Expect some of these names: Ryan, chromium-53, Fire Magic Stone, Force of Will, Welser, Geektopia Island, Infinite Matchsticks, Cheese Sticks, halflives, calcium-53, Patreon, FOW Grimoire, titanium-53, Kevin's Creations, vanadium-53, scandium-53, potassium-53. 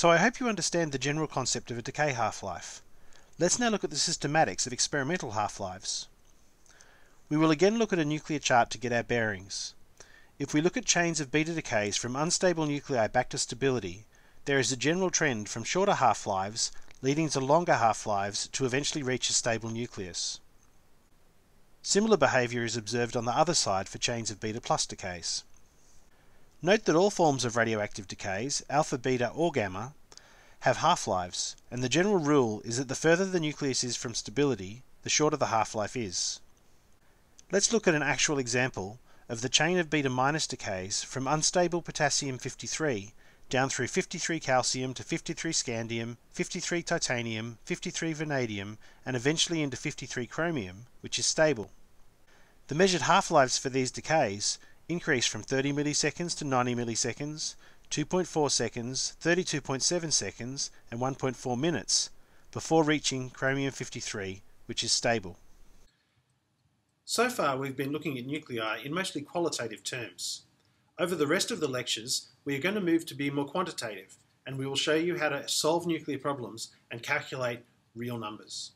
So I hope you understand the general concept of a decay half-life. Let's now look at the systematics of experimental half-lives. We will again look at a nuclear chart to get our bearings. If we look at chains of beta decays from unstable nuclei back to stability, there is a general trend from shorter half-lives leading to longer half-lives to eventually reach a stable nucleus. Similar behaviour is observed on the other side for chains of beta plus decays. Note that all forms of radioactive decays, alpha, beta or gamma, have half-lives, and the general rule is that the further the nucleus is from stability, the shorter the half-life is. Let's look at an actual example of the chain of beta minus decays from unstable potassium-53 down through 53 calcium to 53 scandium, 53 titanium, 53 vanadium and eventually into 53 chromium, which is stable. The measured half-lives for these decays increase from 30 milliseconds to 90 milliseconds, 2.4 seconds, 32.7 seconds and 1.4 minutes before reaching chromium-53, which is stable. So far we've been looking at nuclei in mostly qualitative terms. Over the rest of the lectures we are going to move to be more quantitative, and we will show you how to solve nuclear problems and calculate real numbers.